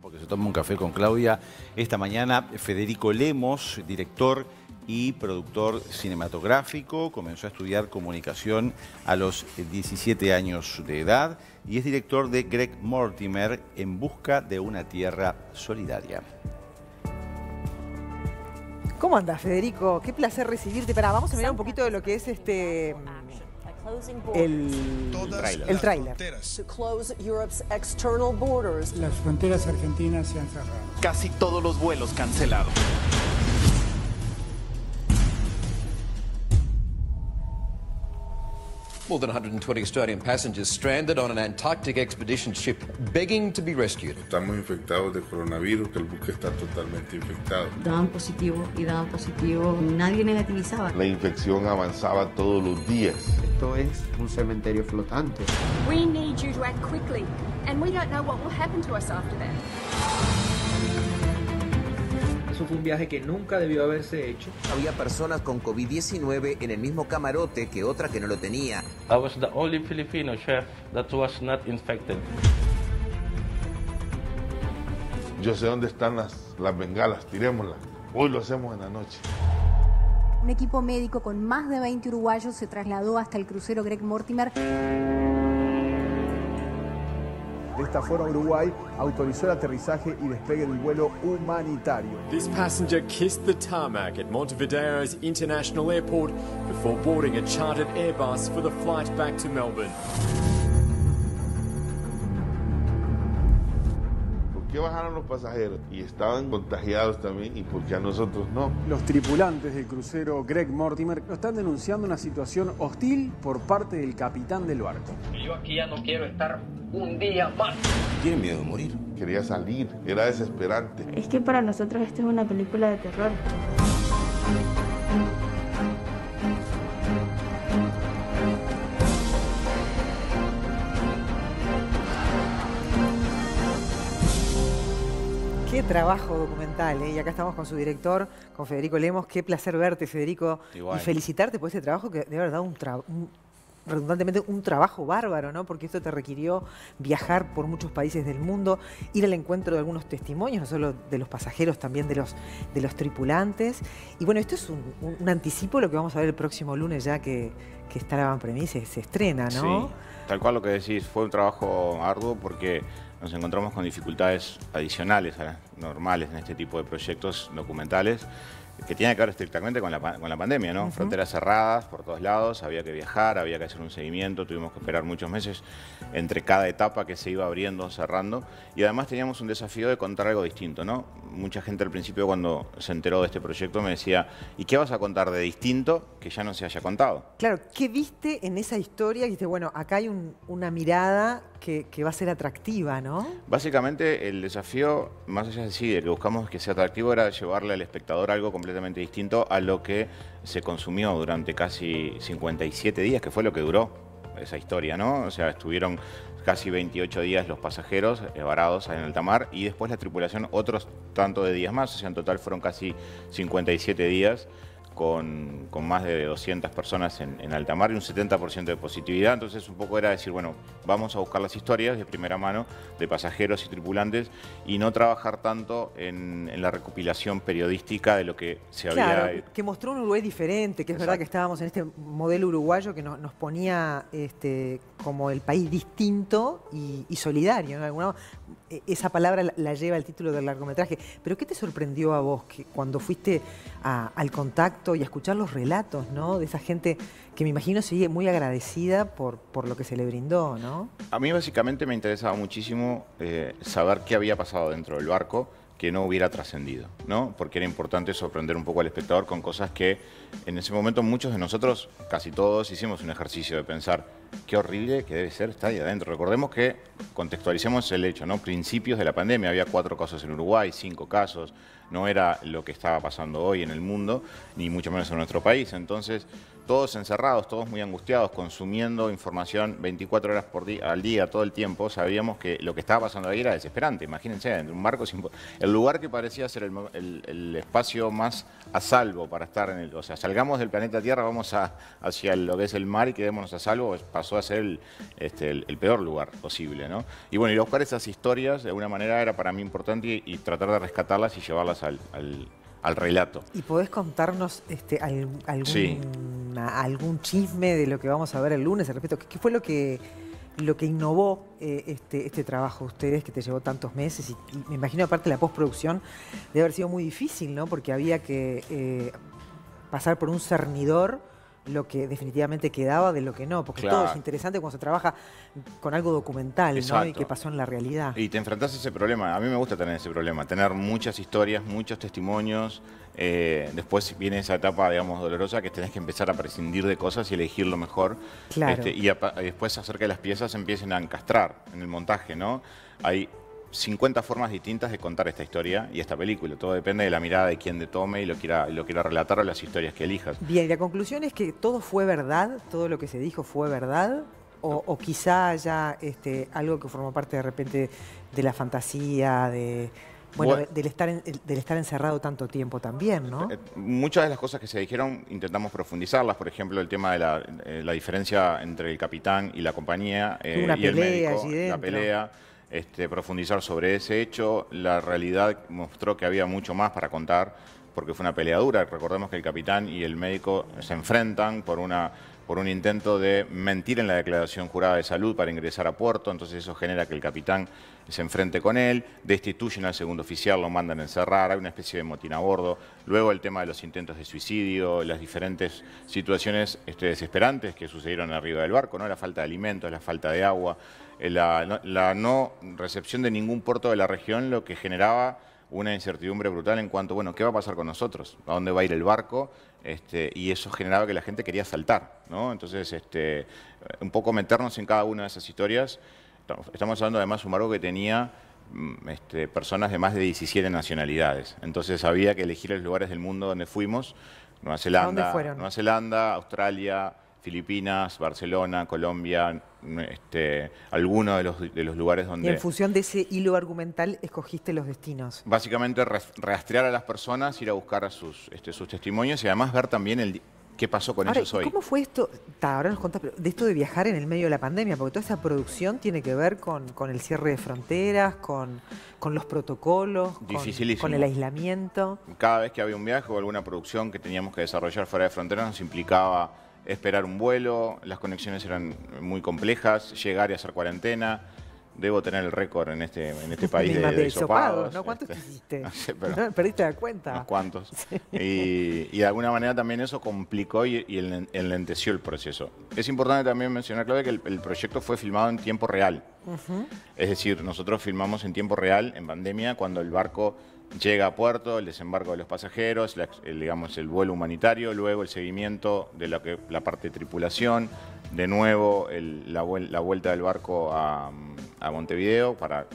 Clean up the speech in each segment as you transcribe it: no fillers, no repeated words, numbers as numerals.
Porque se toma un café con Claudia. Esta mañana Federico Lemos, director y productor cinematográfico, comenzó a estudiar comunicación a los 17 años de edad y es director de Greg Mortimer, En Busca de una Tierra Solidaria. ¿Cómo andás, Federico? Qué placer recibirte. Pará, vamos a mirar un poquito de lo que es el tráiler. Las fronteras argentinas se han cerrado. Casi todos los vuelos cancelados. More than 120 Australian passengers stranded on an Antarctic expedition ship, begging to be rescued. Estamos infectados de coronavirus, que el buque está totalmente infectado. Daban positivo, nadie negativizaba. La infección avanzaba todos los días. Esto es un cementerio flotante. We need you to act quickly, and we don't know what will happen to us after that. Eso fue un viaje que nunca debió haberse hecho. Había personas con COVID-19 en el mismo camarote que otra que no lo tenía. I was the only Filipino chef that was not infected. Yo sé dónde están las bengalas, tirémoslas. Hoy lo hacemos en la noche. Un equipo médico con más de 20 uruguayos se trasladó hasta el crucero Greg Mortimer. De esta forma, Uruguay autorizó el aterrizaje y despegue del vuelo humanitario. This passenger kissed the tarmac at Montevideo's International Airport before boarding a chartered Airbus for the flight back to Melbourne. ¿Por qué bajaron los pasajeros y estaban contagiados también y por qué a nosotros no? Los tripulantes del crucero Greg Mortimer están denunciando una situación hostil por parte del capitán del barco. Yo aquí ya no quiero estar un día más. Tiene miedo de morir. Quería salir, era desesperante. Es que para nosotros esto es una película de terror. Qué trabajo documental, ¿eh? Y acá estamos con su director, con Federico Lemos. Qué placer verte, Federico. Igual. Y felicitarte por este trabajo que de verdad redundantemente un trabajo bárbaro, ¿no? Porque esto te requirió viajar por muchos países del mundo, ir al encuentro de algunos testimonios, no solo de los pasajeros, también de los tripulantes. Y bueno, esto es un anticipo de lo que vamos a ver el próximo lunes, ya que está la vanpremier y se estrena, ¿no? Sí, tal cual lo que decís, fue un trabajo arduo porque nos encontramos con dificultades adicionales a las normales en este tipo de proyectos documentales, que tiene que ver estrictamente con la pandemia, ¿no? Fronteras cerradas por todos lados, había que viajar, había que hacer un seguimiento, tuvimos que esperar muchos meses entre cada etapa que se iba abriendo, cerrando, y además teníamos un desafío de contar algo distinto, ¿no? Mucha gente al principio cuando se enteró de este proyecto me decía, ¿y qué vas a contar de distinto que ya no se haya contado? Claro, ¿qué viste en esa historia? Y dijiste, bueno, acá hay una mirada que va a ser atractiva, ¿no? Básicamente el desafío, más allá de que buscamos que sea atractivo, era llevarle al espectador algo completamente distinto a lo que se consumió durante casi 57 días, que fue lo que duró esa historia, ¿no? O sea, estuvieron casi 28 días los pasajeros varados en alta mar y después la tripulación otros tanto de días más, o sea, en total fueron casi 57 días con más de 200 personas en alta mar y un 70% de positividad. Entonces un poco era decir, bueno, vamos a buscar las historias de primera mano de pasajeros y tripulantes y no trabajar tanto en la recopilación periodística de lo que se había... que mostró un Uruguay diferente, que es verdad que estábamos en este modelo uruguayo que nos ponía como el país distinto y solidario, ¿no? Esa palabra la lleva el título del largometraje. ¿Pero qué te sorprendió a vos que cuando fuiste al contacto y a escuchar los relatos, ¿no? De esa gente que me imagino sigue muy agradecida por lo que se le brindó, ¿no? A mí básicamente me interesaba muchísimo saber qué había pasado dentro del barco que no hubiera trascendido, ¿no? Porque era importante sorprender un poco al espectador con cosas que en ese momento muchos de nosotros, casi todos, hicimos un ejercicio de pensar qué horrible que debe ser estar ahí adentro. Recordemos que contextualicemos el hecho, ¿no? Principios de la pandemia, había 4 casos en Uruguay, 5 casos, no era lo que estaba pasando hoy en el mundo, ni mucho menos en nuestro país. Entonces, todos encerrados, todos muy angustiados, consumiendo información 24 horas al día, todo el tiempo, sabíamos que lo que estaba pasando ahí era desesperante. Imagínense, en un barco, el lugar que parecía ser el espacio más a salvo para estar en el... O sea, salgamos del planeta Tierra, vamos hacia lo que es el mar y quedémonos a salvo. pasó a ser el peor lugar posible, ¿no? Y bueno, y buscar esas historias de alguna manera era para mí importante y tratar de rescatarlas y llevarlas al relato. ¿Y podés contarnos algún chisme de lo que vamos a ver el lunes al respecto? ¿Qué fue lo que innovó este trabajo de ustedes que te llevó tantos meses? Y me imagino, aparte, la postproducción debe haber sido muy difícil, ¿no? Porque había que pasar por un cernidor lo que definitivamente quedaba de lo que no, porque claro, todo es interesante cuando se trabaja con algo documental, exacto, ¿no? Y que pasó en la realidad. Y te enfrentás a ese problema. A mí me gusta tener ese problema, tener muchas historias, muchos testimonios. Después viene esa etapa, digamos, dolorosa, que tenés que empezar a prescindir de cosas y elegir lo mejor. Claro. Y después, acerca de las piezas, empiecen a encastrar en el montaje, ¿no? Hay 50 formas distintas de contar esta historia y esta película. Todo depende de la mirada de quien te tome y lo quiera relatar o las historias que elijas. Bien, la conclusión es que todo fue verdad, todo lo que se dijo fue verdad, o quizá haya algo que formó parte de repente de la fantasía, de... Bueno, del estar encerrado tanto tiempo también, ¿no? Muchas de las cosas que se dijeron intentamos profundizarlas. Por ejemplo, el tema de la diferencia entre el capitán y la compañía, y el médico, la pelea. Profundizar sobre ese hecho. La realidad mostró que había mucho más para contar, porque fue una pelea dura. Recordemos que el capitán y el médico se enfrentan por un intento de mentir en la declaración jurada de salud para ingresar a puerto, entonces eso genera que el capitán se enfrente con él, destituyen al segundo oficial, lo mandan a encerrar, hay una especie de motín a bordo, luego el tema de los intentos de suicidio, las diferentes situaciones desesperantes que sucedieron arriba del barco, ¿no? La falta de alimentos, la falta de agua, la no recepción de ningún puerto de la región, lo que generaba una incertidumbre brutal en cuanto, bueno, ¿qué va a pasar con nosotros? ¿A dónde va a ir el barco? Y eso generaba que la gente quería saltar, ¿no? Entonces, un poco meternos en cada una de esas historias. Estamos hablando, además, un barco que tenía personas de más de 17 nacionalidades. Entonces, había que elegir los lugares del mundo donde fuimos. Nueva Zelanda, Australia, Filipinas, Barcelona, Colombia, algunos de los lugares donde... Y en función de ese hilo argumental, escogiste los destinos. Básicamente, rastrear a las personas, ir a buscar a sus testimonios y además ver también qué pasó con ellos hoy. ¿Cómo fue esto? Ahora nos contás de esto de viajar en el medio de la pandemia, porque toda esa producción tiene que ver con el cierre de fronteras, con los protocolos, con el aislamiento. Cada vez que había un viaje o alguna producción que teníamos que desarrollar fuera de fronteras nos implicaba... esperar un vuelo, las conexiones eran muy complejas, llegar y hacer cuarentena. Debo tener el récord en este país de hisopados, ¿no? ¿Cuántos hiciste? No sé, pero perdiste la cuenta. Unos cuantos. Sí. Y de alguna manera también eso complicó y enlenteció el proceso. Es importante también mencionar, Claudia, que el proyecto fue filmado en tiempo real. Uh-huh. Es decir, nosotros filmamos en tiempo real, en pandemia, cuando el barco llega a puerto, el desembarco de los pasajeros, el vuelo humanitario, luego el seguimiento de la parte de tripulación, de nuevo la vuelta del barco a Montevideo para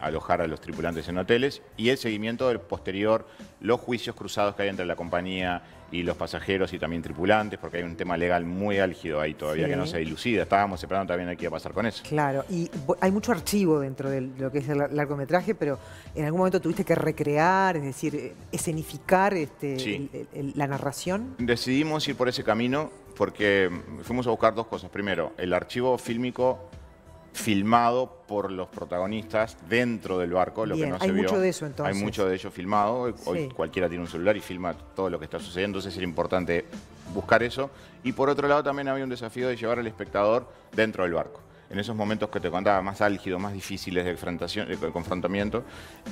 alojar a los tripulantes en hoteles y el seguimiento del posterior, los juicios cruzados que hay entre la compañía y los pasajeros y también tripulantes, porque hay un tema legal muy álgido ahí todavía, sí, que no se dilucida. Estábamos esperando también a qué iba a pasar con eso. Claro, y hay mucho archivo dentro de lo que es el largometraje, pero en algún momento tuviste que recrear, es decir, escenificar sí, la narración. Decidimos ir por ese camino porque fuimos a buscar dos cosas. Primero, el archivo fílmico filmado por los protagonistas dentro del barco, lo bien, que no se vio. Hay mucho de eso, entonces. Hay mucho de ello filmado. Hoy, sí, hoy cualquiera tiene un celular y filma todo lo que está sucediendo, entonces era importante buscar eso. Y por otro lado también había un desafío de llevar al espectador dentro del barco, en esos momentos que te contaba, más álgidos, más difíciles de confrontamiento.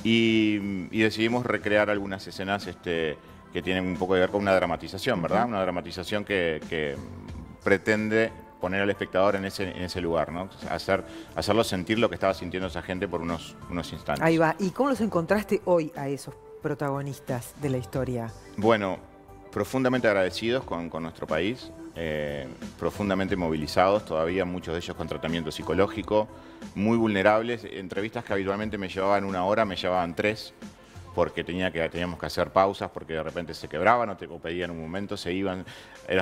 Y decidimos recrear algunas escenas que tienen un poco que ver con una dramatización, ¿verdad? Uh-huh. Una dramatización que pretende poner al espectador en ese lugar, ¿no? Hacerlo sentir lo que estaba sintiendo esa gente por unos instantes. Ahí va. ¿Y cómo los encontraste hoy a esos protagonistas de la historia? Bueno, profundamente agradecidos con nuestro país, profundamente movilizados, todavía muchos de ellos con tratamiento psicológico, muy vulnerables. Entrevistas que habitualmente me llevaban una hora, me llevaban 3, porque teníamos que hacer pausas, porque de repente se quebraban o pedían un momento, se iban.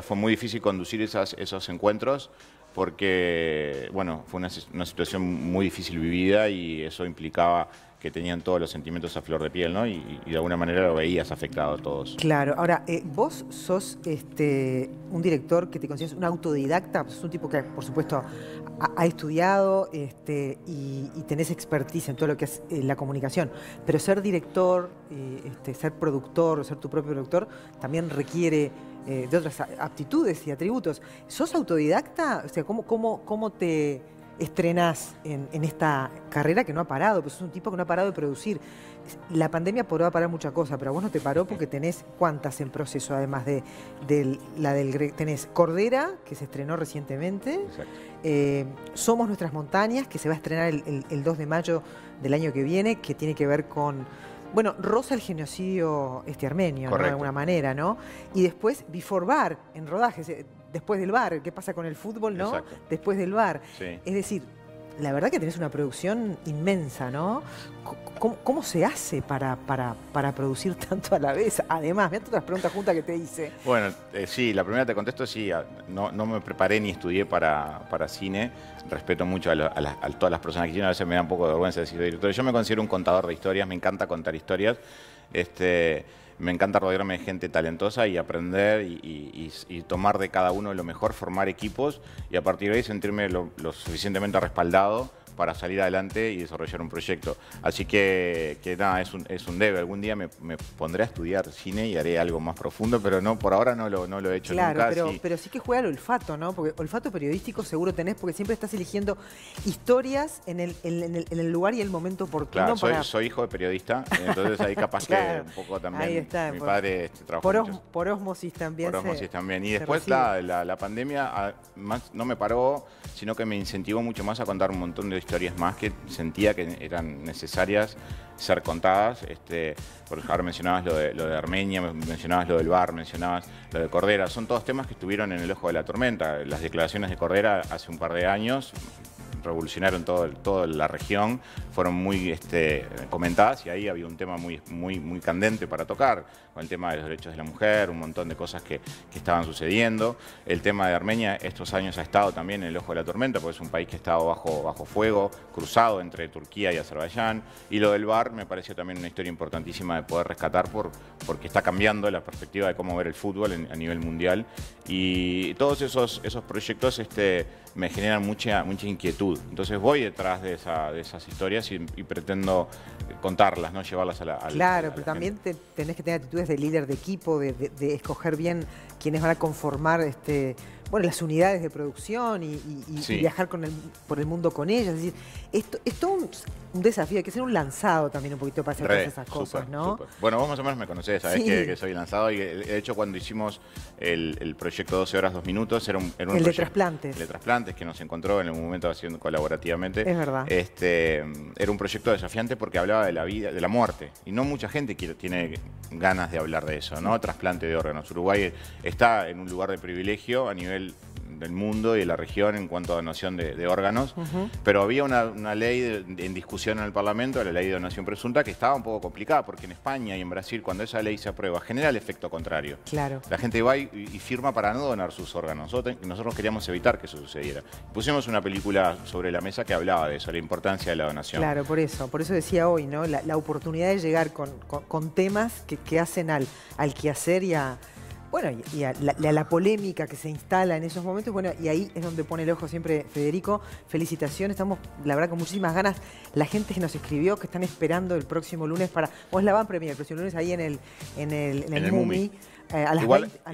Fue muy difícil conducir esos encuentros porque, bueno, fue una situación muy difícil vivida y eso implicaba que tenían todos los sentimientos a flor de piel, ¿no? Y de alguna manera lo veías afectado a todos. Claro. Ahora, vos sos un director que te consideras un autodidacta, sos un tipo que, por supuesto, ha estudiado y tenés expertise en todo lo que es la comunicación. Pero ser director, ser productor, ser tu propio productor, también requiere de otras aptitudes y atributos. ¿Sos autodidacta? O sea, ¿cómo te estrenás en esta carrera que no ha parado? Pues es un tipo que no ha parado de producir. La pandemia podrá parar muchas cosas, pero a vos no te paró porque tenés cuántas en proceso, además de la del Greg. Tenés Cordera, que se estrenó recientemente. Somos Nuestras Montañas, que se va a estrenar el 2 de mayo del año que viene, que tiene que ver con... Bueno, roza el genocidio armenio, ¿no? De alguna manera, ¿no? Y después Biforbar, en rodajes... Después del bar, ¿qué pasa con el fútbol, no? Exacto. Después del bar. Sí. Es decir, la verdad que tenés una producción inmensa, ¿no? ¿Cómo se hace para producir tanto a la vez? Además, mira todas las preguntas juntas que te hice. Bueno, sí, la primera te contesto, sí, no me preparé ni estudié para cine. Respeto mucho a todas las personas que tienen, a veces me da un poco de vergüenza decir director. Yo me considero un contador de historias, me encanta contar historias. Me encanta rodearme de gente talentosa y aprender y tomar de cada uno lo mejor, formar equipos y a partir de ahí sentirme lo suficientemente respaldado para salir adelante y desarrollar un proyecto. Así que nada, es un debe. Algún día me pondré a estudiar cine y haré algo más profundo, pero no, por ahora no lo he hecho nunca. Claro, pero sí que juega el olfato, ¿no? Porque olfato periodístico seguro tenés, porque siempre estás eligiendo historias en el lugar y el momento oportuno. Claro, soy hijo de periodista, entonces ahí capaz claro, que un poco también. Ahí está, mi padre trabajó por osmosis también. Por osmosis también. Y después la pandemia más, no me paró, sino que me incentivó mucho más a contar un montón de historias más que sentía que eran necesarias ser contadas. Por ejemplo, mencionabas lo de Armenia, mencionabas lo del bar, mencionabas lo de Cordera. Son todos temas que estuvieron en el ojo de la tormenta. Las declaraciones de Cordera hace un par de años revolucionaron toda la región, fueron muy comentadas y ahí había un tema muy candente para tocar, con el tema de los derechos de la mujer, un montón de cosas que estaban sucediendo. El tema de Armenia estos años ha estado también en el ojo de la tormenta, porque es un país que ha estado bajo fuego, cruzado entre Turquía y Azerbaiyán. Y lo del bar me pareció también una historia importantísima de poder rescatar porque está cambiando la perspectiva de cómo ver el fútbol a nivel mundial. Y todos esos proyectos me generan mucha inquietud. Entonces voy detrás de esas historias y pretendo contarlas, ¿no? Llevarlas a la gente. Claro, pero también tenés que tener actitudes de líder de equipo, de escoger bien quiénes van a conformar las unidades de producción y viajar por el mundo con ellas. Es decir, es todo un desafío, hay que ser un lanzado también un poquito para hacer todas esas cosas, ¿no? Super. Bueno, vos más o menos me conocés, sabés que soy lanzado y de hecho cuando hicimos el proyecto 12 horas, 2 minutos, era un proyecto, de trasplantes. El de trasplantes que nos encontró en el momento haciendo colaborativamente. Es verdad. Era un proyecto desafiante porque hablaba de la vida, de la muerte y no mucha gente tiene ganas de hablar de eso, ¿no? Trasplante de órganos. Uruguay está en un lugar de privilegio a nivel del mundo y de la región en cuanto a donación de órganos, pero había una ley en discusión en el Parlamento, la ley de donación presunta, que estaba un poco complicada, porque en España y en Brasil, cuando esa ley se aprueba, genera el efecto contrario. Claro. La gente va y firma para no donar sus órganos. Nosotros queríamos evitar que eso sucediera. Pusimos una película sobre la mesa que hablaba de eso, la importancia de la donación. Claro, por eso decía hoy, ¿no? La oportunidad de llegar con temas que hacen al quehacer y a... Bueno, y a la polémica que se instala en esos momentos, bueno, y ahí es donde pone el ojo siempre Federico. Felicitaciones, estamos, la verdad, con muchísimas ganas. La gente que nos escribió, que están esperando el próximo lunes para... Vos la van a premiar el próximo lunes ahí en el MUMI. A las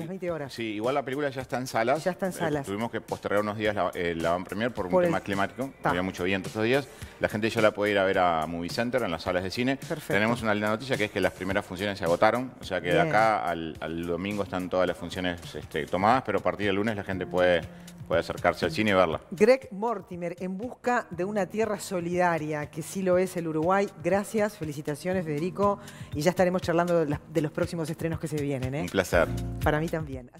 20 horas. Sí, igual la película ya está en salas. Ya está en salas. Tuvimos que postergar unos días la van a premiar por un tema climático. Había mucho viento estos días. La gente ya la puede ir a ver a Movie Center, en las salas de cine. Perfecto. Tenemos una linda noticia que es que las primeras funciones se agotaron. O sea que de acá al domingo están todas las funciones tomadas, pero a partir del lunes la gente puede acercarse al cine y verla. Greg Mortimer, En Busca de una Tierra Solidaria, que sí lo es el Uruguay. Gracias, felicitaciones, Federico. Y ya estaremos charlando de los próximos estrenos que se vienen. Un placer. Para mí también.